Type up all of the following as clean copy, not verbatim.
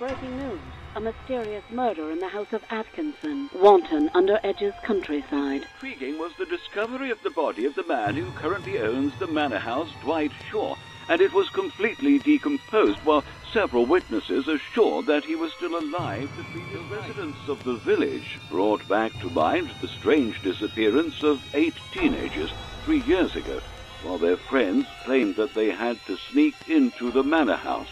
Breaking news. A mysterious murder in the house of Atkinson, Wotton-under-Edge's countryside. Intriguing was the discovery of the body of the man who currently owns the manor house, Dwight Shaw, and it was completely decomposed while several witnesses assured that he was still alive. The residents of the village brought back to mind the strange disappearance of 8 teenagers 3 years ago, while their friends claimed that they had to sneak into the manor house.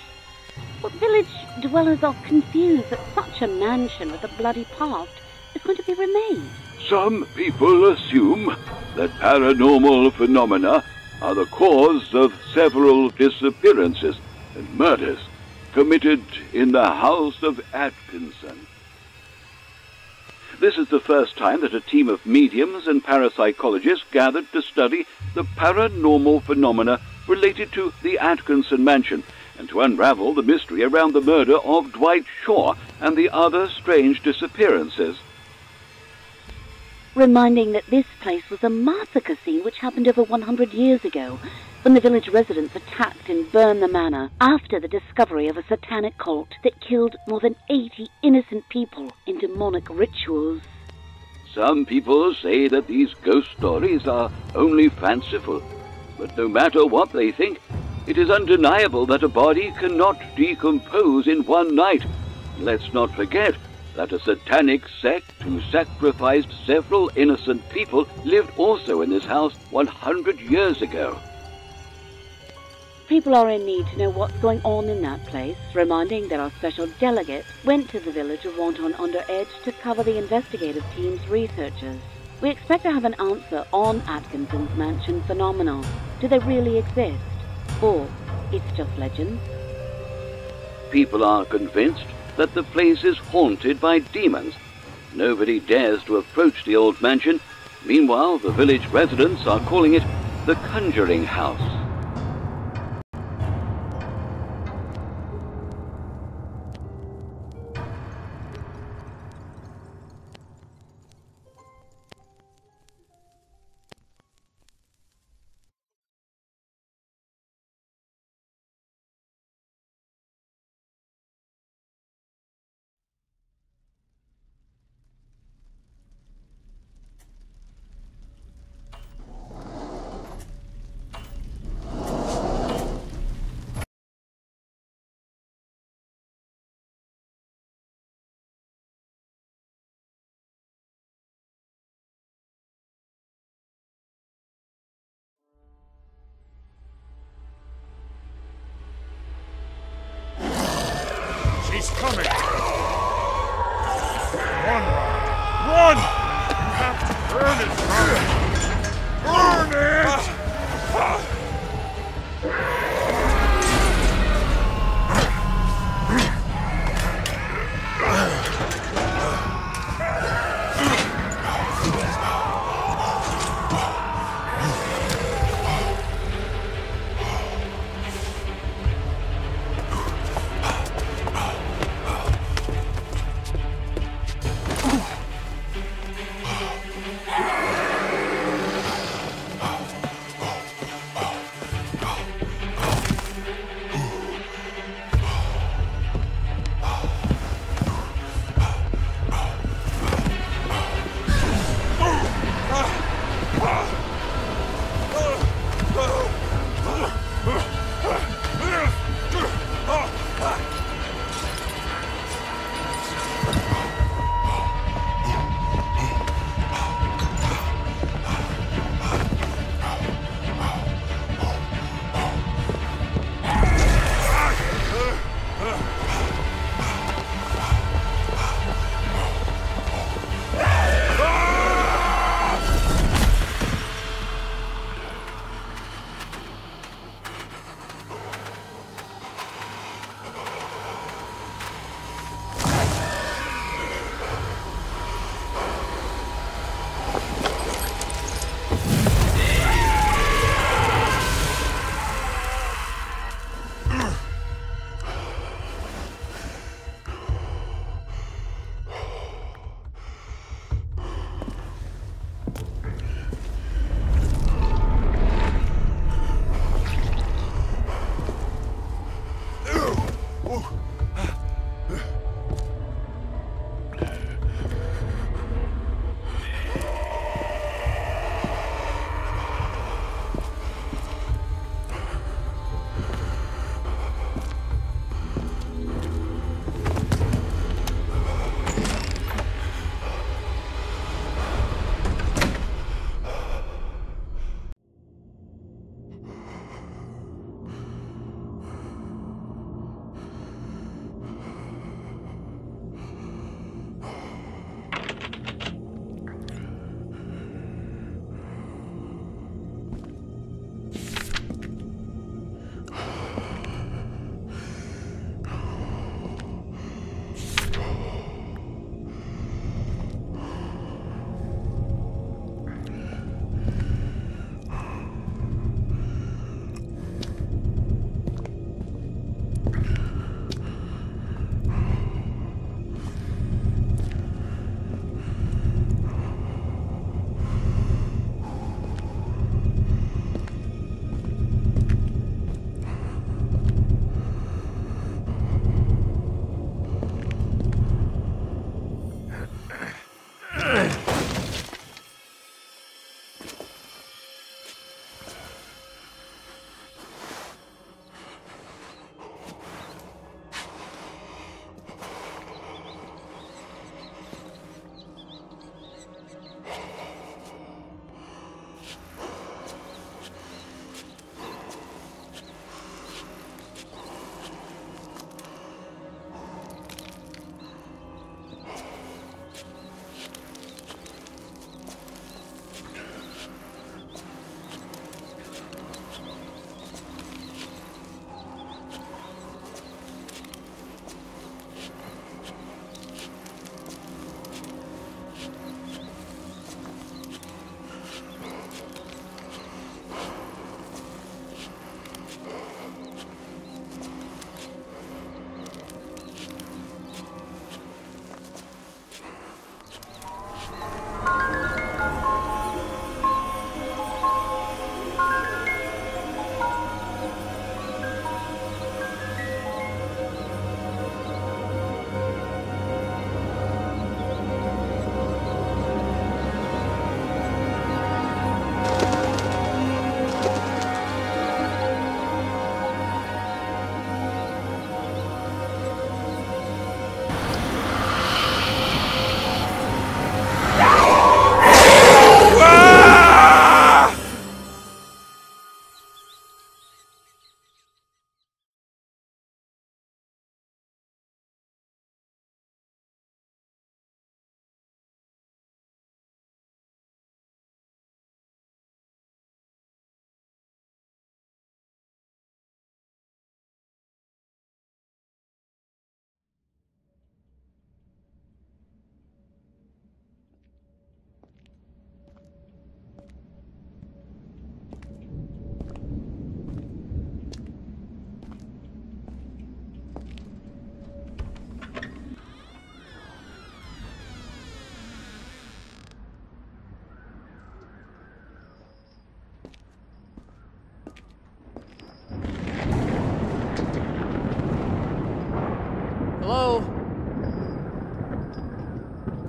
What village dwellers are confused that such a mansion with a bloody past is going to be remade? Some people assume that paranormal phenomena are the cause of several disappearances and murders committed in the house of Atkinson. This is the first time that a team of mediums and parapsychologists gathered to study the paranormal phenomena related to the Atkinson mansion, and to unravel the mystery around the murder of Dwight Shaw and the other strange disappearances. Reminding that this place was a massacre scene which happened over 100 years ago, when the village residents attacked and burned the manor after the discovery of a satanic cult that killed more than 80 innocent people in demonic rituals. Some people say that these ghost stories are only fanciful, but no matter what they think, it is undeniable that a body cannot decompose in one night. Let's not forget that a satanic sect who sacrificed several innocent people lived also in this house 100 years ago. People are in need to know what's going on in that place, reminding that our special delegate went to the village of Wotton-under-Edge to cover the investigative team's researchers. We expect to have an answer on Atkinson's mansion phenomenon. Do they really exist? Or it's just legends? People are convinced that the place is haunted by demons. Nobody dares to approach the old mansion. Meanwhile, the village residents are calling it the Conjuring House.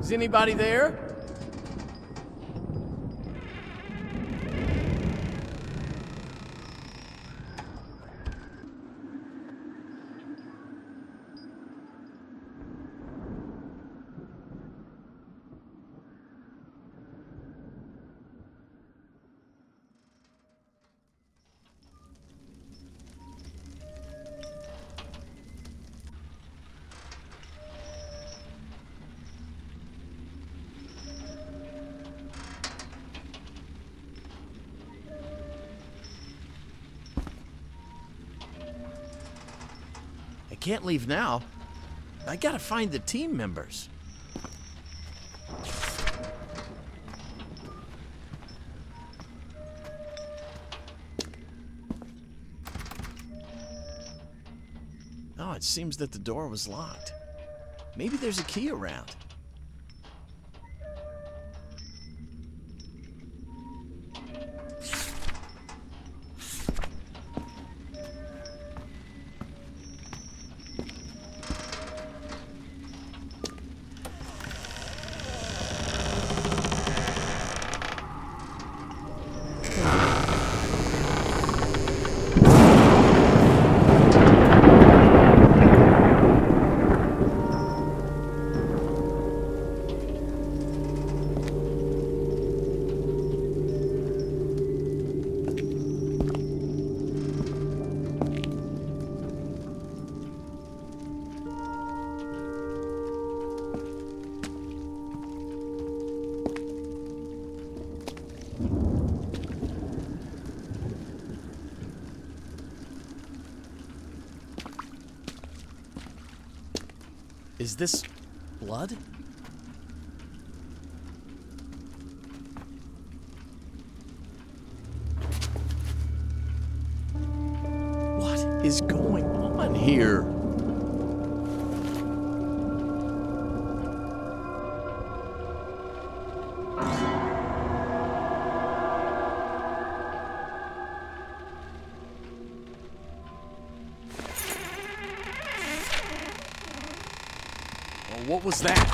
Is anybody there? Can't leave now. I gotta find the team members. Oh, it seems that the door was locked. Maybe there's a key around. Is this blood? What is going on here? What was that?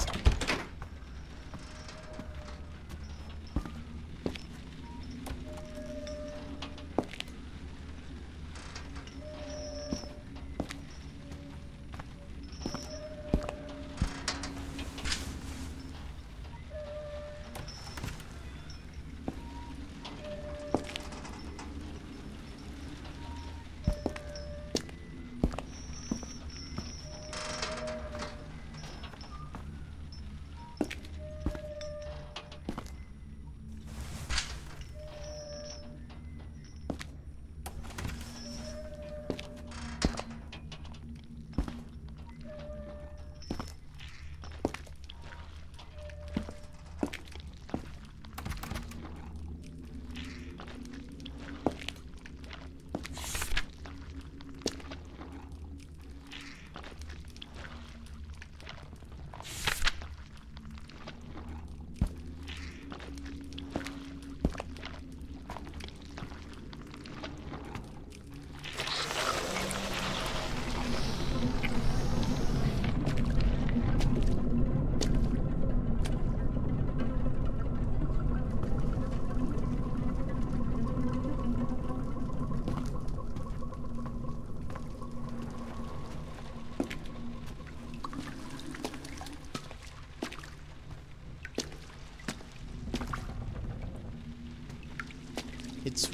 It's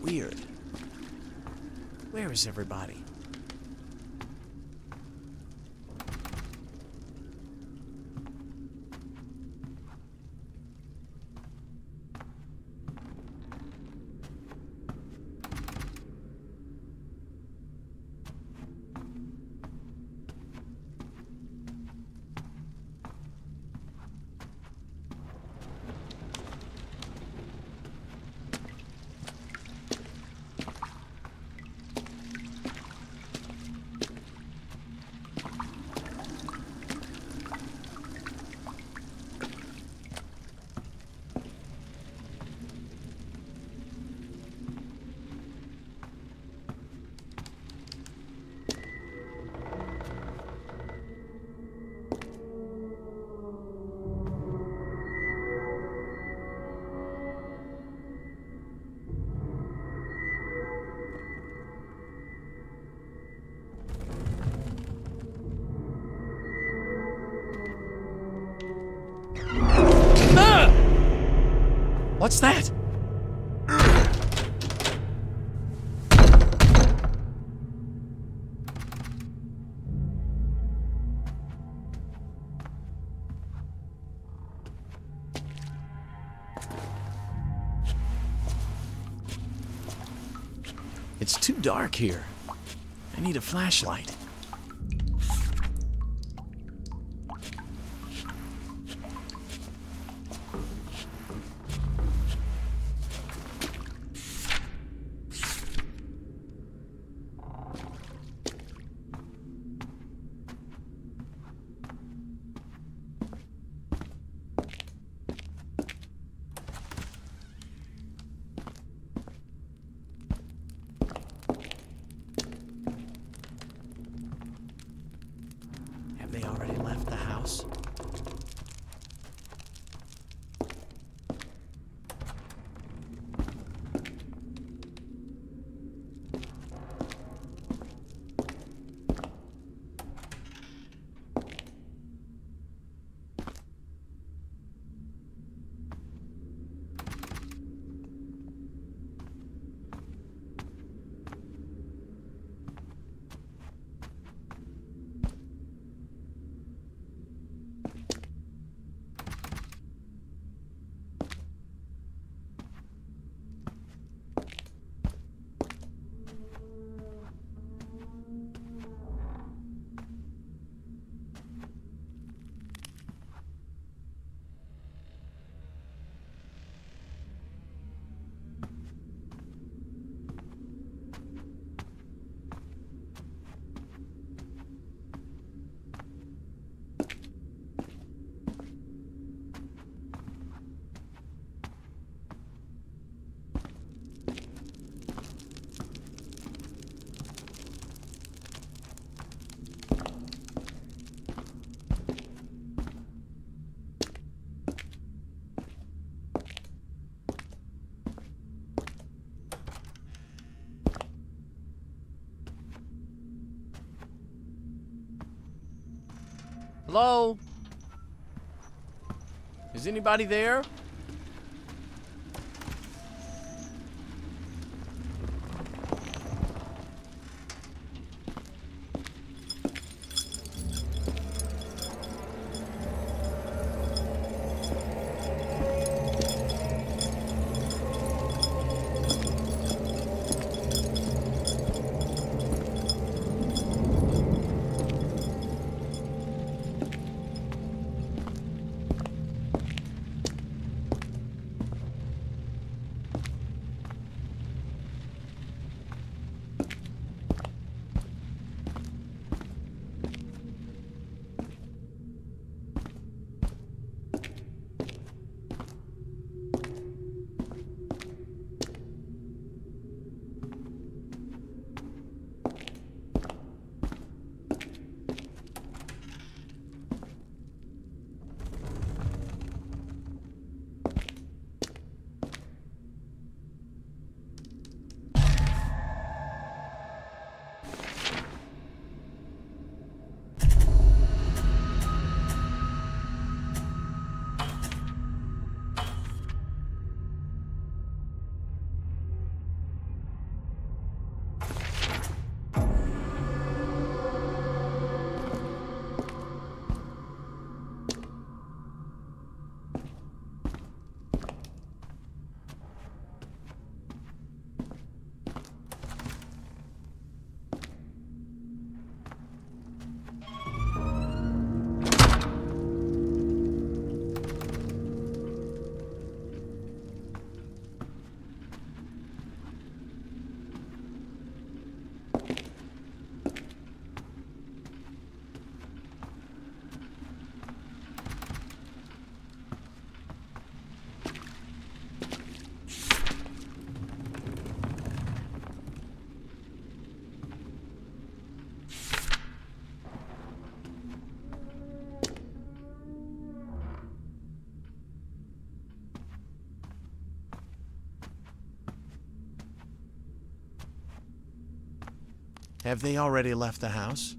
weird. Where is everybody? What's that? It's too dark here. I need a flashlight. Hello? Is anybody there? Have they already left the house?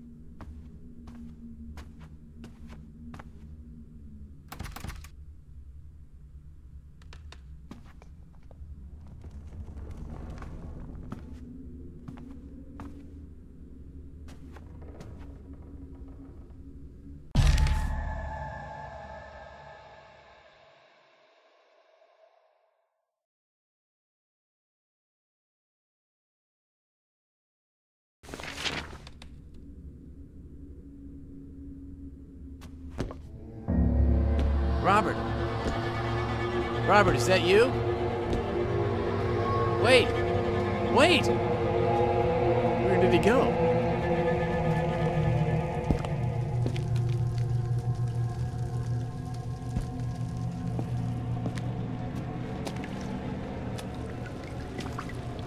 Robert, is that you? Wait! Wait! Where did he go?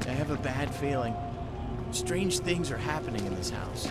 I have a bad feeling. Strange things are happening in this house.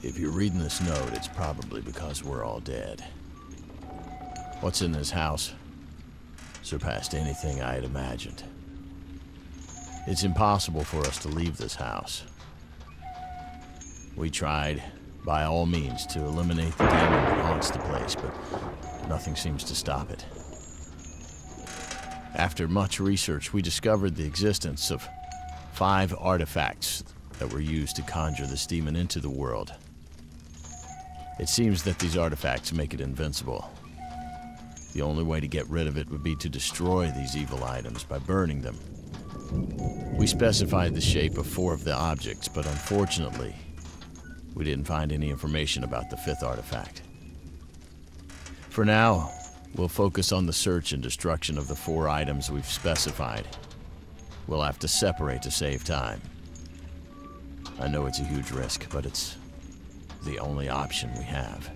If you're reading this note, it's probably because we're all dead. What's in this house surpassed anything I had imagined. It's impossible for us to leave this house. We tried, by all means, to eliminate the demon that haunts the place, but nothing seems to stop it. After much research, we discovered the existence of 5 artifacts that were used to conjure this demon into the world. It seems that these artifacts make it invincible. The only way to get rid of it would be to destroy these evil items by burning them. We specified the shape of 4 of the objects, but unfortunately, we didn't find any information about the 5th artifact. For now, we'll focus on the search and destruction of the 4 items we've specified. We'll have to separate to save time. I know it's a huge risk, but it's the only option we have.